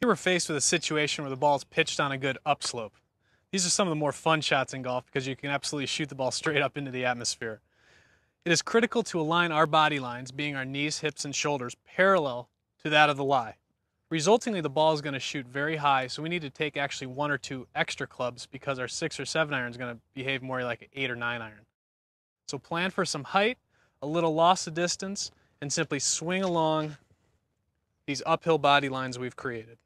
Here we're faced with a situation where the ball is pitched on a good upslope. These are some of the more fun shots in golf because you can absolutely shoot the ball straight up into the atmosphere. It is critical to align our body lines, being our knees, hips, and shoulders, parallel to that of the lie. Resultingly, the ball is going to shoot very high, so we need to take actually one or two extra clubs because our 6 or 7 iron is going to behave more like an 8 or 9 iron. So plan for some height, a little loss of distance, and simply swing along these uphill body lines we've created.